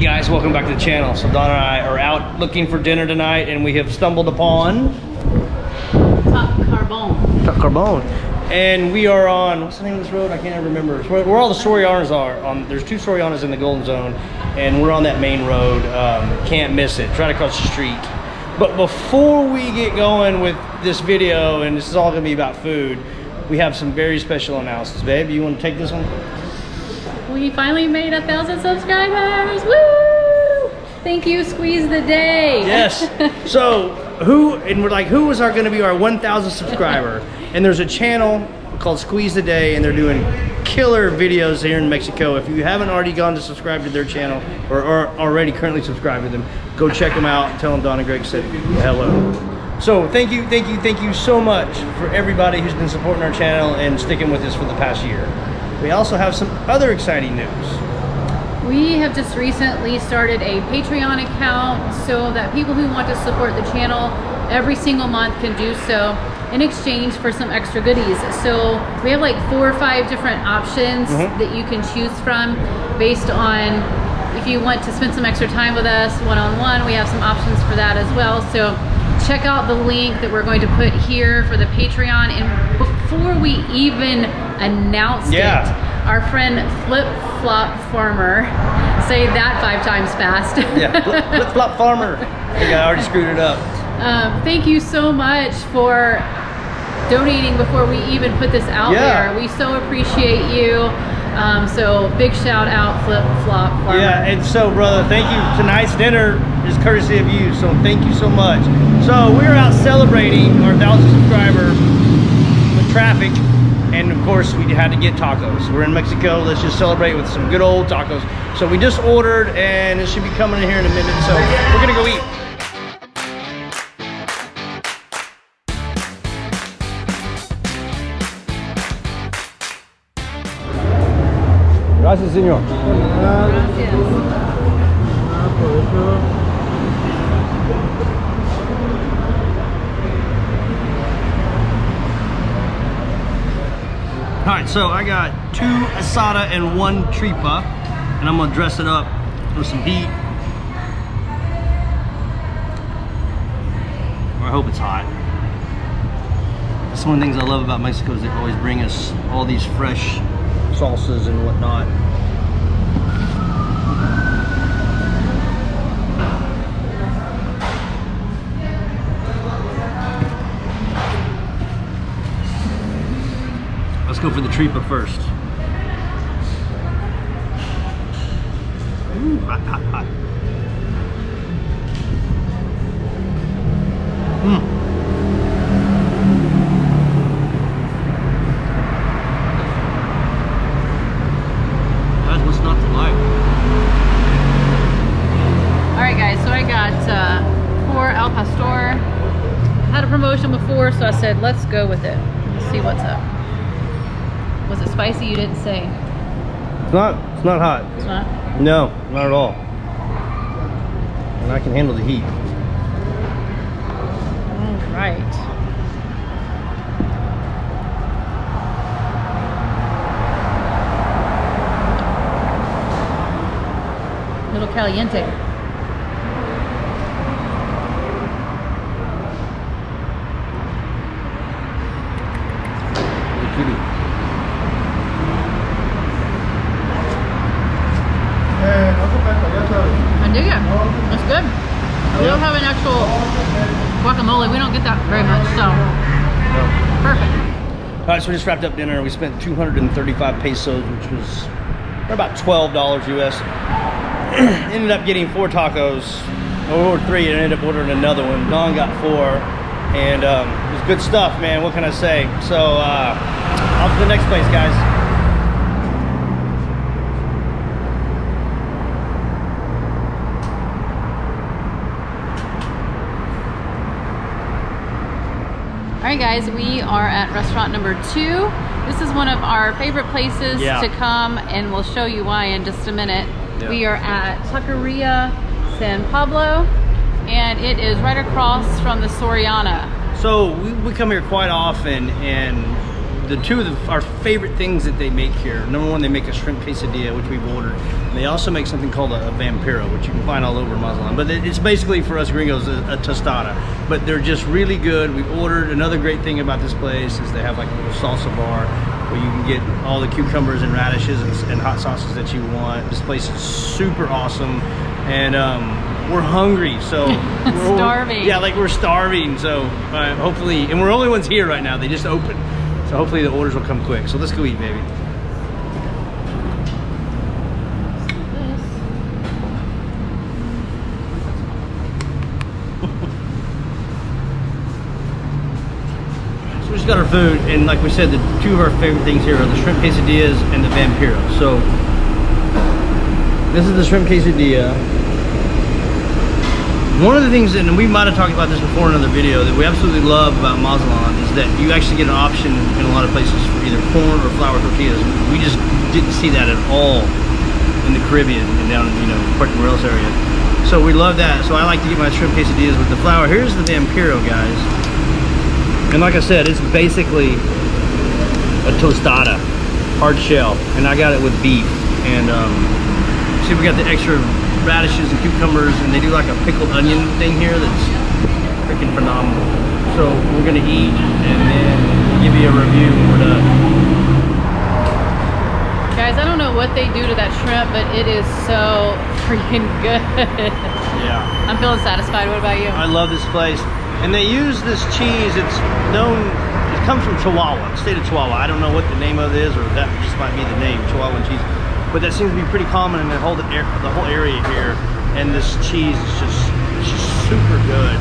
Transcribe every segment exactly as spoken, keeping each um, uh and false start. Hey guys, welcome back to the channel. So Donna and I are out looking for dinner tonight, and we have stumbled upon Top Carbone. Top Carbone. And we are on, what's the name of this road? I can't ever remember. It's where, where all the Sorianas are. On, there's two Sorianas in the Golden Zone, and we're on that main road. Um, can't miss it. Try to cross the street. But before we get going with this video, and this is all gonna be about food, we have some very special announcements. Babe, you want to take this one? We finally made a thousand subscribers. Woo! Thank you, Squeeze the Day. Yes. So who, and we're like, who is our gonna be our one thousand subscriber? And there's a channel called Squeeze the Day, and they're doing killer videos here in Mexico. If you haven't already gone to subscribe to their channel, or are already currently subscribed to them, go check them out and tell them Don and Greg said hello. So thank you, thank you, thank you so much for everybody who's been supporting our channel and sticking with us for the past year. We also have some other exciting news. We have just recently started a Patreon account so that people who want to support the channel every single month can do so in exchange for some extra goodies. So we have like four or five different options mm-hmm. that you can choose from based on if you want to spend some extra time with us one-on-one. We have some options for that as well. So check out the link that we're going to put here for the Patreon. And before we even announced yeah. it, our friend Flip Flop Farmer, say that five times fast. Yeah, Flip, Flip Flop Farmer. I think I already screwed it up. Um, thank you so much for donating before we even put this out yeah. there. We so appreciate you. Um, so big shout out, Flip Flop Farmer. Yeah, and so brother, thank you. Tonight's dinner is courtesy of you, so thank you so much. So we're out celebrating our thousand subscriber with traffic, and of course we had to get tacos. We're in Mexico, let's just celebrate with some good old tacos. So we just ordered, and it should be coming in here in a minute, so we're gonna go eat. Gracias, señor. Gracias. All right, so I got two asada and one tripa, and I'm gonna dress it up with some heat. Or I hope it's hot. That's one of the things I love about Mexico is they always bring us all these fresh salsas and whatnot. Let's go for the tripa first. Ooh, hot, hot, hot. Mm. Before, so I said, let's go with it. Let's see what's up. Was it spicy? You didn't say. It's not. It's not hot. It's not? No, not at all. And I can handle the heat. All right. A little caliente. I dig it. It's good. We don't have an actual guacamole. We don't get that very much, so perfect. All right, so we just wrapped up dinner. We spent two hundred thirty-five pesos, which was about twelve dollars U S. Ended up getting four tacos, or three, and ended up ordering another one. Don got four, and um, it was good stuff, man. What can I say? So, uh, off to the next place, guys. All right, guys, we are at restaurant number two. This is one of our favorite places yeah. to come, and we'll show you why in just a minute. Yeah. We are at Taqueria San Pablo, and it is right across from the Soriana. So we, we come here quite often, and the two of the, our favorite things that they make here. Number one, they make a shrimp quesadilla, which we've ordered. And they also make something called a, a vampiro, which you can find all over Mazatlan. But it, it's basically, for us gringos, a, a tostada. But they're just really good. We ordered. Another great thing about this place is they have like a little salsa bar where you can get all the cucumbers and radishes and, and hot sauces that you want. This place is super awesome. And um, we're hungry, so we're starving. Yeah, like we're starving. So uh, hopefully, and we're only ones here right now. They just opened, so hopefully the orders will come quick. So let's go eat, baby. So we just got our food, and like we said, the two of our favorite things here are the shrimp quesadillas and the vampiro. So this is the shrimp quesadilla. One of the things, and we might have talked about this before in another video, that we absolutely love about Mazatlan is that you actually get an option in a lot of places for either corn or flour tortillas. We just didn't see that at all in the Caribbean and down in, you know, Puerto Morelos area. So we love that. So I like to get my shrimp quesadillas with the flour. Here's the vampiro, guys. And like I said, it's basically a tostada, hard shell. And I got it with beef. And um, see, we got the extra radishes and cucumbers, and they do like a pickled onion thing here that's freaking phenomenal. So we're gonna eat and then give you a review when we're done. Guys, I don't know what they do to that shrimp, but it is so freaking good. Yeah. I'm feeling satisfied. What about you? I love this place. And they use this cheese. It's known, it comes from Chihuahua, the state of Chihuahua. I don't know what the name of it is, or that just might be the name, Chihuahua cheese. But that seems to be pretty common in the whole, the whole area here. And this cheese is just, it's just super good.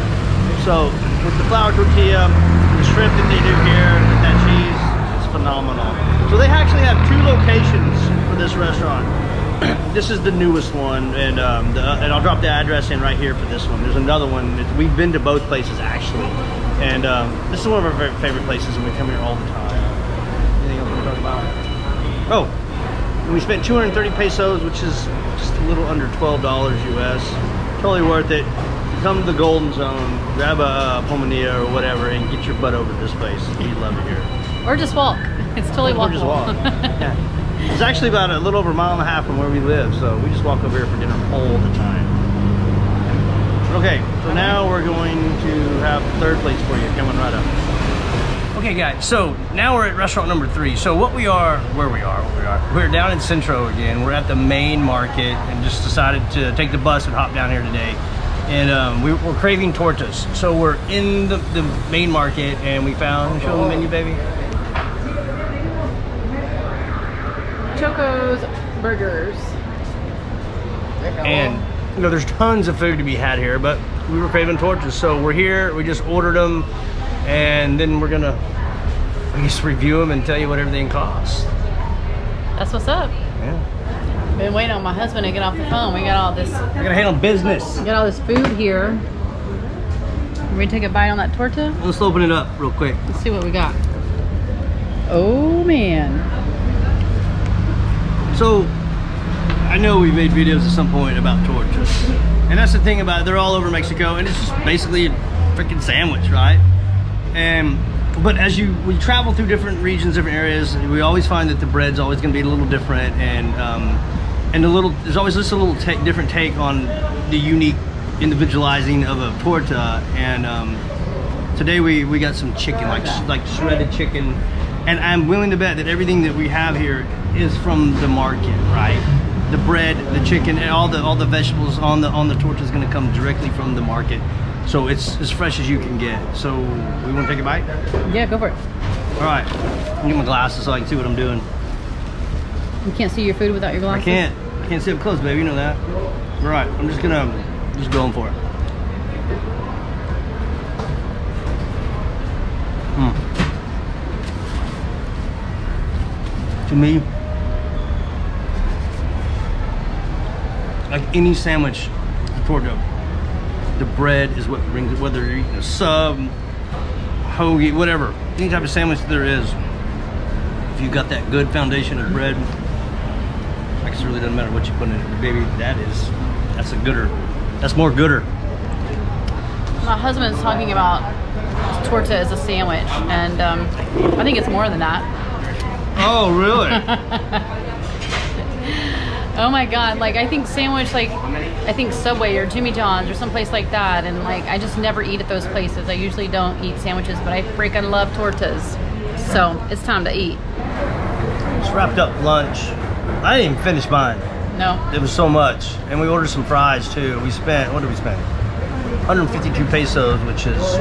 So with the flour tortilla, the shrimp that they do here, and with that cheese, it's phenomenal. So they actually have two locations for this restaurant. This is the newest one, and, um, the, and I'll drop the address in right here for this one. There's another one. We've been to both places, actually. And um, this is one of our favorite places, and we come here all the time. Anything else we talk about? Oh. We spent two hundred thirty pesos, which is just a little under twelve dollars U S. Totally worth it. Come to the Golden Zone, grab a uh, pulmonilla or whatever, and get your butt over to this place. You'd love it here. Or just walk. It's totally walkable. Or just walk. Yeah. It's actually about a little over a mile and a half from where we live, so we just walk over here for dinner all the time. Okay, so now we're going to have the third place for you coming right up. Okay guys, so now we're at restaurant number three. So what we are, where we are, where we are, we're down in Centro again. We're at the main market and just decided to take the bus and hop down here today. And um, we, we're craving tortas. So we're in the, the main market and we found, show the menu, baby. Choco's burgers. And you know, there's tons of food to be had here, but we were craving tortas. So we're here, we just ordered them. And then we're gonna, I guess, review them and tell you what everything costs. That's what's up. Yeah. Been waiting on my husband to get off the phone. We got all this. We're gonna handle business. We got all this food here. Can we take a bite on that torta? Let's open it up real quick. Let's see what we got. Oh man. So, I know we made videos at some point about tortas, and that's the thing about it. They're all over Mexico, and it's just basically a freaking sandwich, right? And but as you we travel through different regions, different areas, we always find that the bread's always going to be a little different, and um, and a little there's always just a little take, different take on the unique individualizing of a torta. And um, today we we got some chicken, like like shredded chicken, and I'm willing to bet that everything that we have here is from the market, right? The bread, the chicken, and all the all the vegetables on the on the torta is going to come directly from the market. So it's as fresh as you can get. So we want to take a bite? Yeah, go for it. All right. I'm gonna get my glasses so I can see what I'm doing. You can't see your food without your glasses? I can't. I can't see up close, baby. You know that. All right. I'm just gonna, just going for it. Mm. To me, like any sandwich, the torta. The bread is what brings it, whether you're eating a sub, hoagie, whatever, any type of sandwich there is. If you've got that good foundation of bread, I guess it really doesn't matter what you put in it, baby. That is, that's a gooder. That's more gooder. My husband's talking about torta as a sandwich, and um, I think it's more than that. Oh, really? Oh my God, like I think sandwich, like I think Subway or Jimmy John's or someplace like that, and like I just never eat at those places. I usually don't eat sandwiches, but I freaking love tortas. So it's time to eat. Just wrapped up lunch. I didn't even finish mine. No. It was so much. And we ordered some fries too. We spent, what did we spend? one hundred fifty-two pesos, which is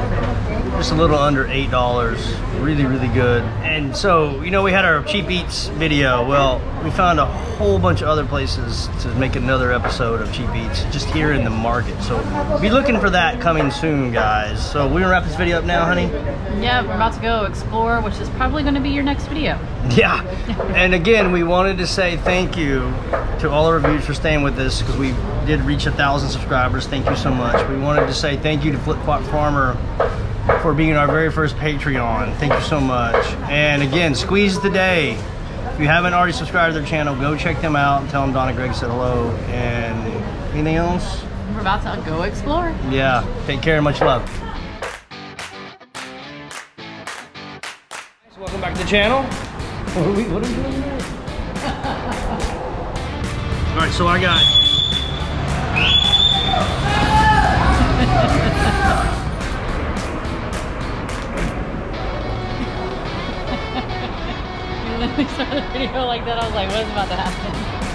just a little under eight dollars. Really, really good. And so, you know, we had our cheap eats video. Well, we found a whole bunch of other places to make another episode of cheap eats just here in the market. So be looking for that coming soon, guys. So we're gonna wrap this video up now, honey. Yeah, we're about to go explore, which is probably gonna be your next video. Yeah. And again, we wanted to say thank you to all our viewers for staying with us, because we did reach a thousand subscribers. Thank you so much. We wanted to say thank you to Flip Flop Farmer for being our very first Patreon. Thank you so much. And again, Squeeze the Day. If you haven't already subscribed to their channel, go check them out and tell them Don and Greg said hello. And anything else? We're about to go explore. Yeah. Take care and much love. So welcome back to the channel. What are we, what are we doing here? All right, so I got... When we started the video like that, I was like, what's about to happen?